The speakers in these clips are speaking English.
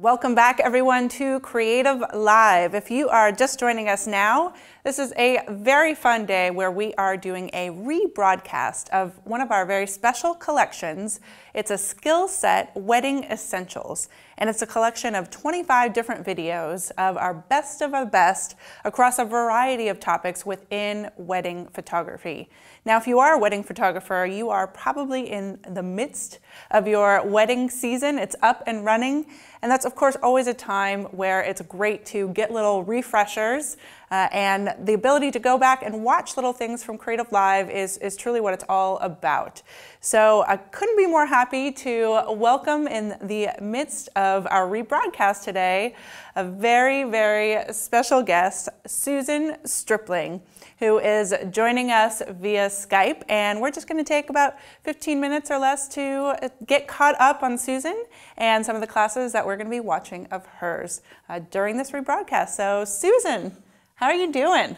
Welcome back, everyone, to Creative Live. If you are just joining us now, this is a very fun day where we are doing a rebroadcast of one of our very special collections. It's a skill set wedding essentials, and it's a collection of 25 different videos of our best of the best across a variety of topics within wedding photography. Now, if you are a wedding photographer, you are probably in the midst of your wedding season. It's up and running. And that's, of course, always a time where it's great to get little refreshers and the ability to go back and watch little things from Creative Live is truly what it's all about. So I couldn't be more happy to welcome in the midst of our rebroadcast today a very, very special guest, Susan Stripling, who is joining us via Skype. And we're just going to take about 15 minutes or less to get caught up on Susan and some of the classes that we're going to be watching of hers during this rebroadcast. So Susan, how are you doing?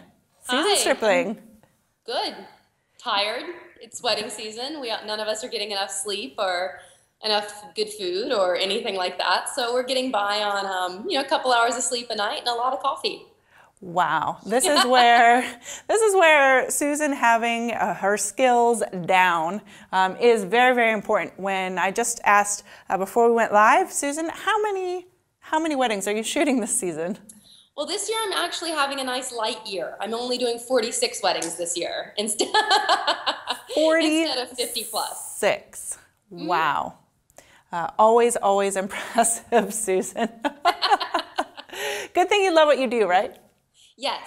Susan Stripling. Good. Tired. It's wedding season. None of us are getting enough sleep or enough good food or anything like that. So we're getting by on a couple hours of sleep a night and a lot of coffee. Wow, this is where Susan having her skills down is very, very important. When I just asked before we went live, Susan, how many weddings are you shooting this season? Well, this year I'm actually having a nice light year. I'm only doing 46 weddings this year instead of 50 plus. 46. Wow. Always impressive, Susan. Good thing you love what you do, right? Yes.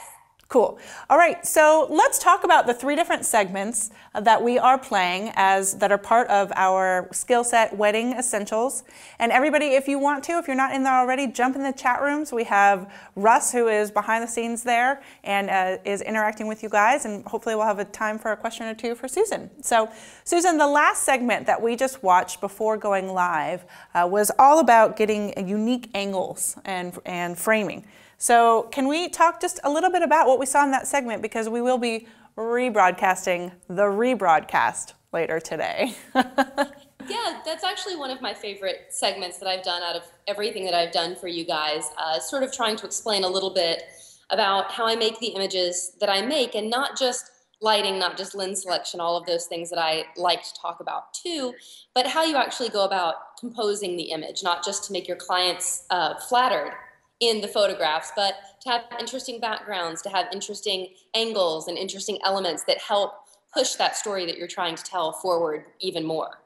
Cool. All right. So let's talk about the three different segments that we are playing that are part of our skill set wedding essentials. And everybody, if you want to, if you're not in there already, jump in the chat rooms. We have Russ, who is behind the scenes there and is interacting with you guys. And hopefully we'll have a time for a question or two for Susan. So Susan, the last segment that we just watched before going live was all about getting unique angles and framing. So can we talk just a little bit about what we saw in that segment, because we will be rebroadcasting the rebroadcast later today. Yeah, that's actually one of my favorite segments that I've done out of everything that I've done for you guys, sort of trying to explain a little bit about how I make the images that I make, and not just lighting, not just lens selection, all of those things that I like to talk about too, but how you actually go about composing the image, not just to make your clients flattered in the photographs, but to have interesting backgrounds, to have interesting angles and interesting elements that help push that story that you're trying to tell forward even more.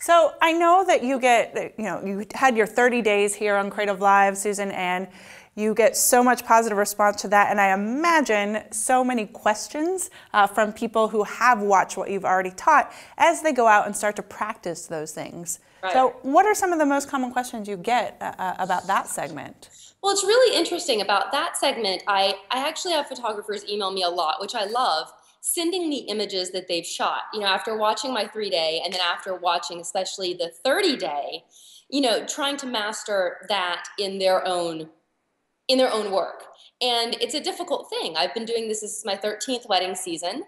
So I know that you had your 30 days here on Creative Live, Susan, and you get so much positive response to that, and I imagine so many questions from people who have watched what you've already taught as they go out and start to practice those things. Right. So what are some of the most common questions you get about that segment? Well, it's really interesting about that segment. I actually have photographers email me a lot, which I love, sending me images that they've shot. You know, after watching my 3-day and then after watching especially the 30-day, you know, trying to master that in their own work. And it's a difficult thing. I've been doing this. This is my 13th wedding season.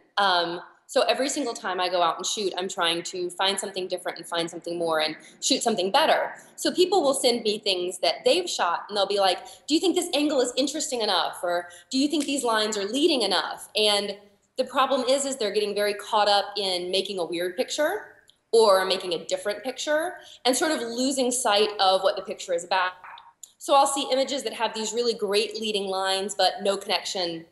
So every single time I go out and shoot, I'm trying to find something different and find something more and shoot something better. So people will send me things that they've shot and they'll be like, do you think this angle is interesting enough? Or do you think these lines are leading enough? And the problem is they're getting very caught up in making a weird picture or making a different picture and sort of losing sight of what the picture is about. So I'll see images that have these really great leading lines, but no connection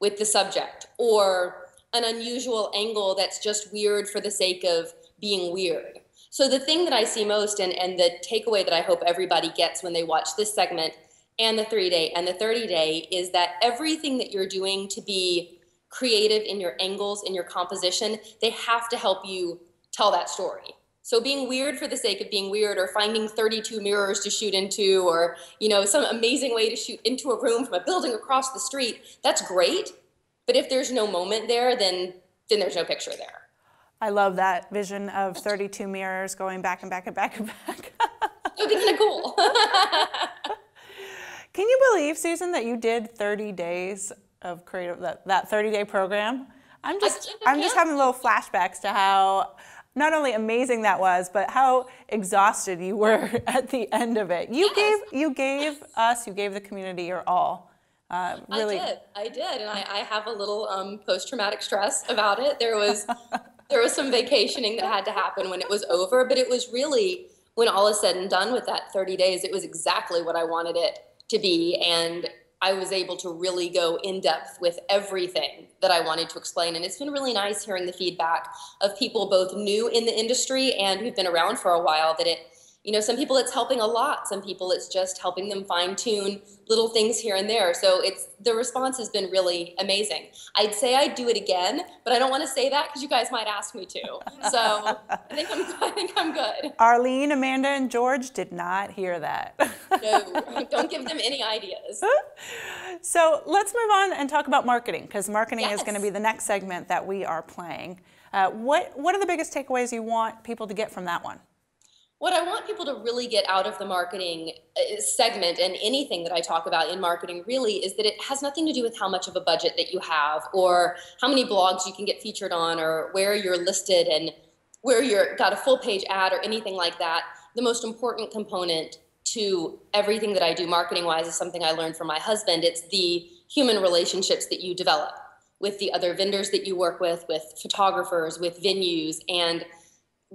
with the subject, or an unusual angle that's just weird for the sake of being weird. So the thing that I see most, and the takeaway that I hope everybody gets when they watch this segment and the 3-day and the 30-day, is that everything that you're doing to be creative in your angles, in your composition, they have to help you tell that story. So being weird for the sake of being weird, or finding 32 mirrors to shoot into, or, you know, some amazing way to shoot into a room from a building across the street, that's great. But if there's no moment there, then there's no picture there. I love that vision of 32 mirrors going back and back and back and back. It would be kind of cool. Can you believe, Susan, that you did 30 days of creative, that 30-day program? I'm just having little flashbacks to how not only amazing that was, but how exhausted you were at the end of it. You gave the community your all. Really. I did, and I have a little post-traumatic stress about it. There was some vacationing that had to happen when it was over, but it was really, when all is said and done with that 30 days, it was exactly what I wanted it to be, and I was able to really go in depth with everything that I wanted to explain. And it's been really nice hearing the feedback of people both new in the industry and who've been around for a while, that it, you know, some people it's helping a lot, some people it's just helping them fine tune little things here and there. So it's, the response has been really amazing. I'd say I'd do it again, but I don't want to say that because you guys might ask me to. So I think I'm good. Arlene, Amanda, and George did not hear that. No, don't give them any ideas. So let's move on and talk about marketing, because marketing is going to be the next segment that we are playing. What are the biggest takeaways you want people to get from that one? What I want people to really get out of the marketing segment, and anything that I talk about in marketing really, is that it has nothing to do with how much of a budget that you have, or how many blogs you can get featured on, or where you're listed and where you've got a full page ad or anything like that. The most important component to everything that I do marketing wise is something I learned from my husband. It's the human relationships that you develop with the other vendors that you work with photographers, with venues, and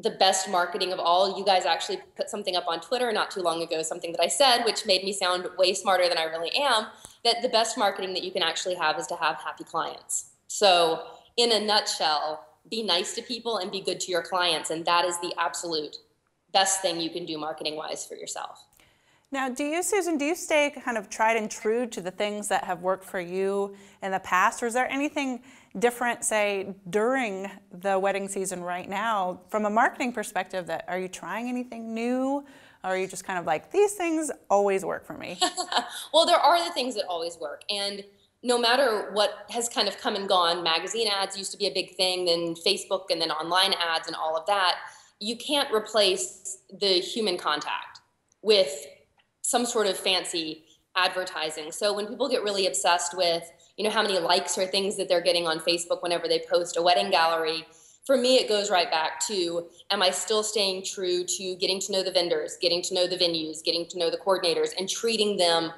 the best marketing of all. You guys actually put something up on Twitter not too long ago, something that I said, which made me sound way smarter than I really am, that the best marketing that you can actually have is to have happy clients. So in a nutshell, be nice to people and be good to your clients. And that is the absolute best thing you can do marketing-wise for yourself. Now, do you, Susan, do you stay kind of tried and true to the things that have worked for you in the past? Or is there anything different, say, during the wedding season right now, from a marketing perspective, that are you trying anything new? Or are you just kind of like, these things always work for me? Well, there are the things that always work. And no matter what has kind of come and gone, magazine ads used to be a big thing, then Facebook, and then online ads and all of that. You can't replace the human contact with some sort of fancy advertising. So when people get really obsessed with, you know, how many likes or things that they're getting on Facebook whenever they post a wedding gallery, for me, it goes right back to, am I still staying true to getting to know the vendors, getting to know the venues, getting to know the coordinators, and treating them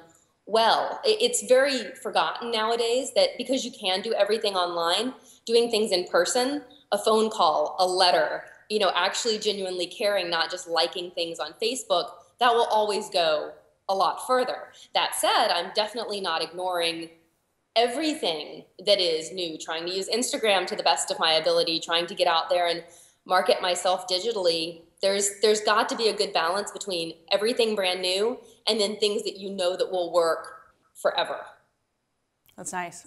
well? It's very forgotten nowadays that because you can do everything online, doing things in person, a phone call, a letter, you know, actually genuinely caring, not just liking things on Facebook, that will always go a lot further. That said, I'm definitely not ignoring everything that is new, trying to use Instagram to the best of my ability, trying to get out there and market myself digitally. There's got to be a good balance between everything brand new and then things that you know that will work forever. That's nice.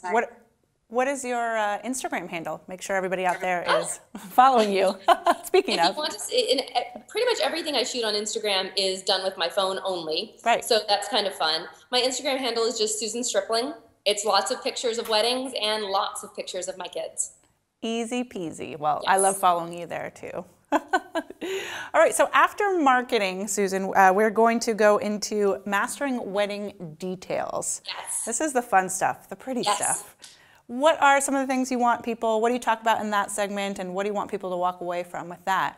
What is your Instagram handle? Make sure everybody out there is following you. Speaking of. Pretty much everything I shoot on Instagram is done with my phone only. Right. So that's kind of fun. My Instagram handle is just Susan Stripling. It's lots of pictures of weddings and lots of pictures of my kids. Easy peasy. Well, yes. I love following you there too. All right, so after marketing, Susan, we're going to go into mastering wedding details. Yes. This is the fun stuff, the pretty stuff. What are some of the things you want people, what do you talk about in that segment, and what do you want people to walk away from with that?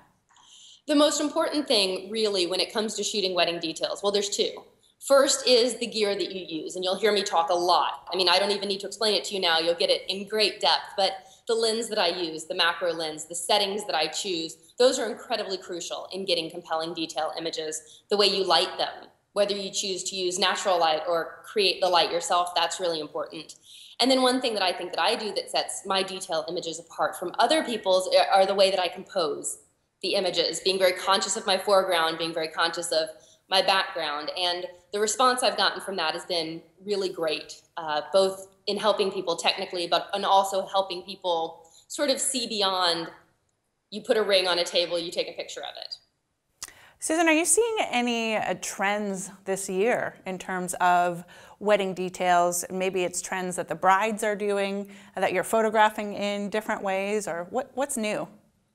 The most important thing really when it comes to shooting wedding details, well, there's two. First is the gear that you use, and you'll hear me talk a lot. I mean, I don't even need to explain it to you now. You'll get it in great depth, but the lens that I use, the macro lens, the settings that I choose, those are incredibly crucial in getting compelling detail images. The way you light them, whether you choose to use natural light or create the light yourself, that's really important. And then one thing that I think that I do that sets my detail images apart from other people's are the way that I compose the images, being very conscious of my foreground, being very conscious of my background. And the response I've gotten from that has been really great, both in helping people technically, and also helping people sort of see beyond, you put a ring on a table, you take a picture of it. Susan, are you seeing any trends this year in terms of wedding details? Maybe it's trends that the brides are doing, that you're photographing in different ways, or what's new?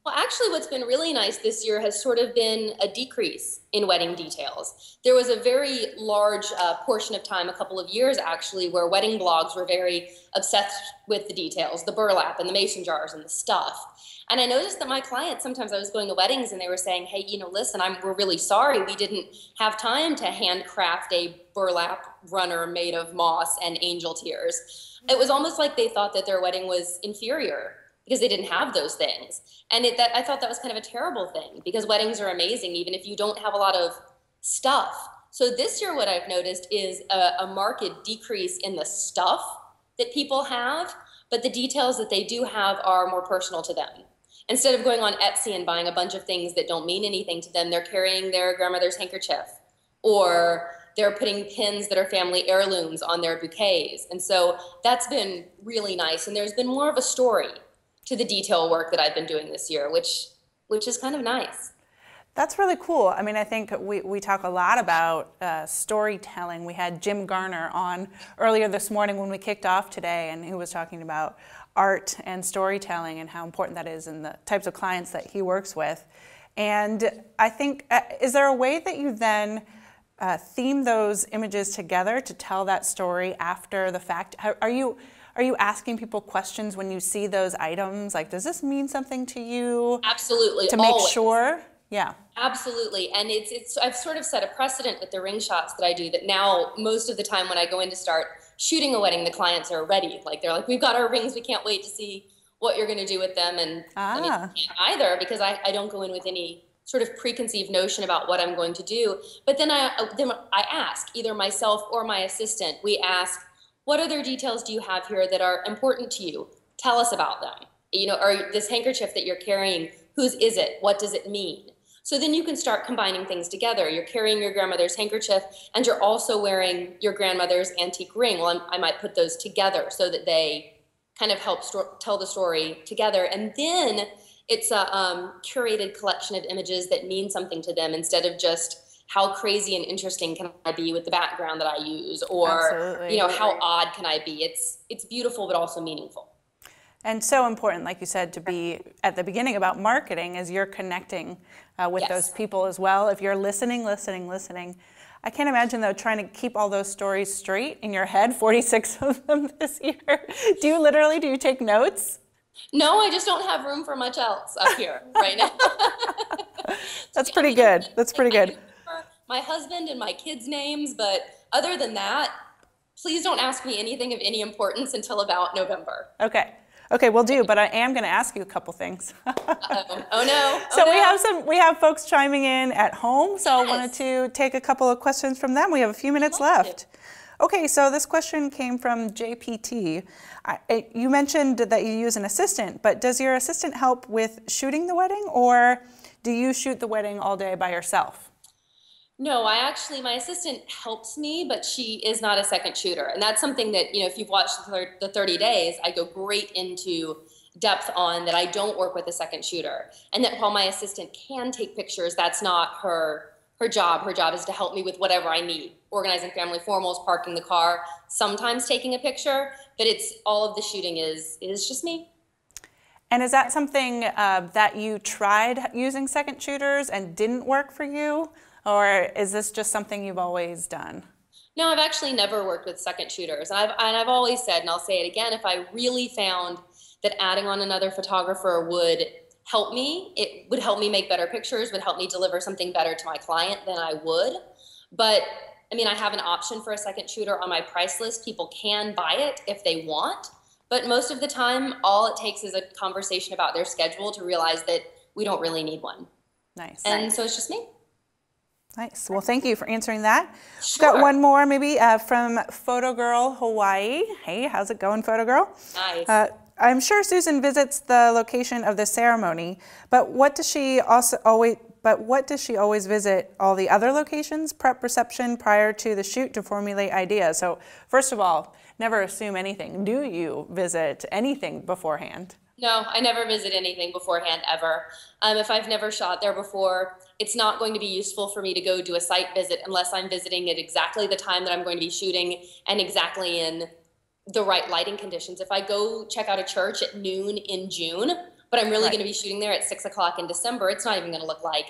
Well, actually, what's been really nice this year has sort of been a decrease in wedding details. There was a very large portion of time, a couple of years actually, where wedding blogs were very obsessed with the details, the burlap and the mason jars and the stuff. And I noticed that my clients, sometimes I was going to weddings and they were saying, hey, you know, listen, we're really sorry. We didn't have time to handcraft a burlap runner made of moss and angel tears. It was almost like they thought that their wedding was inferior because they didn't have those things. And I thought that was kind of a terrible thing, because weddings are amazing even if you don't have a lot of stuff. So this year what I've noticed is a marked decrease in the stuff that people have, but the details that they do have are more personal to them. Instead of going on Etsy and buying a bunch of things that don't mean anything to them, they're carrying their grandmother's handkerchief, or they're putting pins that are family heirlooms on their bouquets. And so that's been really nice. And there's been more of a story to the detail work that I've been doing this year, which is kind of nice. That's really cool. I mean, I think we talk a lot about storytelling. We had Jim Garner on earlier this morning when we kicked off today, and he was talking about art and storytelling and how important that is in the types of clients that he works with. And I think, is there a way that you then theme those images together to tell that story after the fact? Are you asking people questions when you see those items? Like, does this mean something to you? Absolutely. To make sure? Yeah. Absolutely. And I've sort of set a precedent with the ring shots that I do, that now most of the time when I go in to start shooting a wedding, the clients are ready. Like, they're like, we've got our rings. We can't wait to see what you're going to do with them. And I mean, I can't either, because I don't go in with any sort of preconceived notion about what I'm going to do. But then I ask either myself or my assistant, we ask, what other details do you have here that are important to you? Tell us about them. You know, or this handkerchief that you're carrying, whose is it? What does it mean? So then you can start combining things together. You're carrying your grandmother's handkerchief and you're also wearing your grandmother's antique ring. Well, I might put those together so that they kind of help tell the story together. And then it's a curated collection of images that mean something to them, instead of just, how crazy and interesting can I be with the background that I use, or Absolutely. You know, how odd can I be? It's beautiful but also meaningful. And so important, like you said, to be at the beginning about marketing as you're connecting with yes. those people as well. If you're listening. I can't imagine, though, trying to keep all those stories straight in your head, 46 of them this year. Do you take notes? No, I just don't have room for much else up here right now. That's pretty good. My husband and my kids' names, but other than that, please don't ask me anything of any importance until about November. Okay, we'll do, but I am going to ask you a couple things. Uh-oh. Oh no. Oh, so no. we have folks chiming in at home, so yes. I wanted to take a couple of questions from them. We have a few minutes left. Okay, so this question came from JPT. You mentioned that you use an assistant, but does your assistant help with shooting the wedding, or do you shoot the wedding all day by yourself? No, my assistant helps me, but she is not a second shooter. And that's something that, you know, if you've watched the 30 days, I go great into depth on that. I don't work with a second shooter, and that while my assistant can take pictures, that's not her job. Her job is to help me with whatever I need, organizing family formals, parking the car, sometimes taking a picture, but it's all of the shooting is just me. And is that something that you tried using second shooters and didn't work for you? Or is this just something you've always done? No, I've actually never worked with second shooters. And I've always said, and I'll say it again, if I really found that adding on another photographer would help me, it would help me make better pictures, would help me deliver something better to my client, then I would. But I mean, I have an option for a second shooter on my price list. People can buy it if they want. But most of the time, all it takes is a conversation about their schedule to realize that we don't really need one. Nice. And so it's just me. Nice. Well, thank you for answering that. Sure. Got one more, maybe, from Photo Girl Hawaii. Hey, how's it going, Photo Girl? Nice. I'm sure Susan visits the location of the ceremony, but what does she always visit all the other locations, prep, reception, prior to the shoot, to formulate ideas? So, first of all, never assume anything. Do you visit anything beforehand? No, I never visit anything beforehand, ever. If I've never shot there before, it's not going to be useful for me to go do a site visit unless I'm visiting at exactly the time that I'm going to be shooting and exactly in the right lighting conditions. If I go check out a church at noon in June, but I'm really going to be shooting there at 6 o'clock in December. It's not even going to look like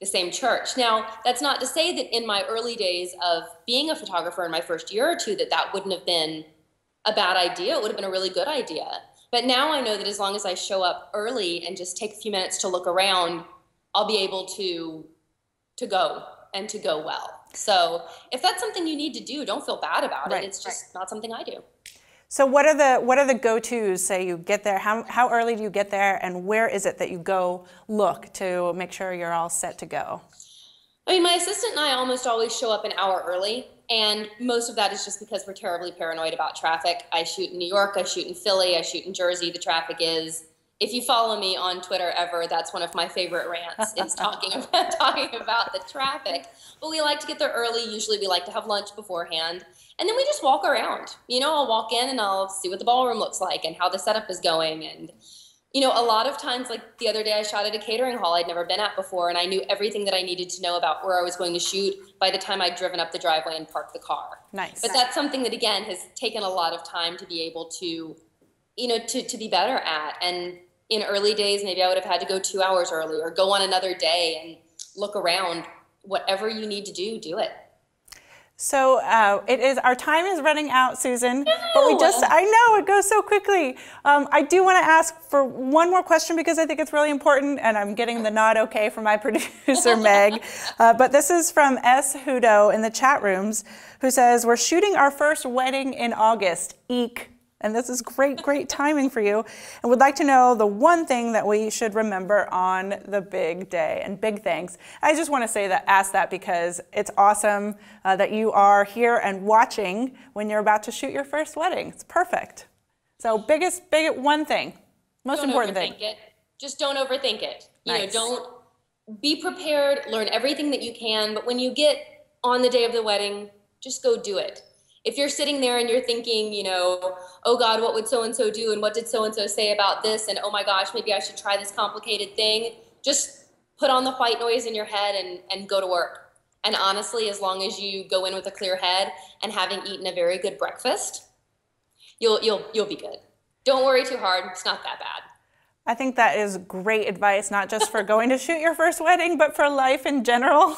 the same church. Now, that's not to say that in my early days of being a photographer in my first year or two, that that wouldn't have been a bad idea. It would have been a really good idea. But now I know that as long as I show up early and just take a few minutes to look around, I'll be able to go and to go well. So if that's something you need to do, don't feel bad about it. It's just not something I do. So what are the go-tos? Say you get there, how early do you get there, and where is it that you go look to make sure you're all set to go? I mean, my assistant and I almost always show up an hour early, and most of that is just because we're terribly paranoid about traffic. I shoot in New York, I shoot in Philly, I shoot in Jersey. The traffic is, if you follow me on Twitter ever, that's one of my favorite rants, is talking about the traffic. But we like to get there early. Usually we like to have lunch beforehand. And then we just walk around. You know, I'll walk in and I'll see what the ballroom looks like and how the setup is going. And, you know, a lot of times, like the other day I shot at a catering hall I'd never been at before, and I knew everything that I needed to know about where I was going to shoot by the time I'd driven up the driveway and parked the car. Nice. But that's something that, again, has taken a lot of time to be able to, you know, to be better at. And in early days, maybe I would have had to go 2 hours early or go on another day and look around. Whatever you need to do, do it. So our time is running out, Susan, but I know, it goes so quickly. I do want to ask for one more question because I think it's really important, and I'm getting the nod okay from my producer, Meg. But this is from S. Hudo in the chat rooms, who says, we're shooting our first wedding in August, eek. And this is great, great timing for you. And would like to know the one thing that we should remember on the big day. And big thanks. I just want to say that, ask that, because it's awesome that you are here and watching when you're about to shoot your first wedding. It's perfect. So biggest one thing, most important thing. Don't overthink it. Just don't overthink it. You know, don't be prepared. Learn everything that you can. But when you get on the day of the wedding, just go do it. If you're sitting there and you're thinking, you know, oh God, what would so-and-so do? And what did so-and-so say about this? And oh my gosh, maybe I should try this complicated thing. Just put on the white noise in your head and go to work. And honestly, as long as you go in with a clear head and having eaten a very good breakfast, you'll be good. Don't worry too hard. It's not that bad. I think that is great advice, not just for going to shoot your first wedding, but for life in general.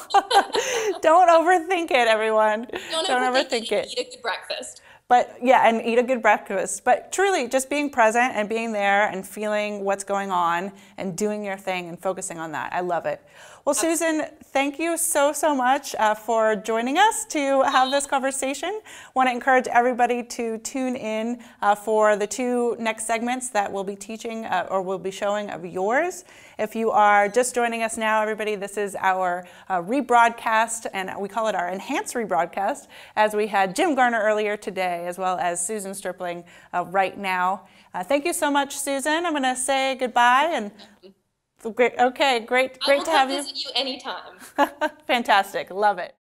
Don't overthink it, everyone. Don't overthink it. Eat a good breakfast. But yeah, and eat a good breakfast. But truly, just being present and being there and feeling what's going on and doing your thing and focusing on that. I love it. Well, Susan, thank you so, so much for joining us to have this conversation. Want to encourage everybody to tune in for the two next segments that we'll be teaching or we'll be showing of yours. If you are just joining us now, everybody, this is our rebroadcast, and we call it our enhanced rebroadcast, as we had Jim Garner earlier today, as well as Susan Stripling right now. Thank you so much, Susan. I'm going to say goodbye and... Great. Okay, great to have you. I will come visit you anytime. Fantastic. Love it.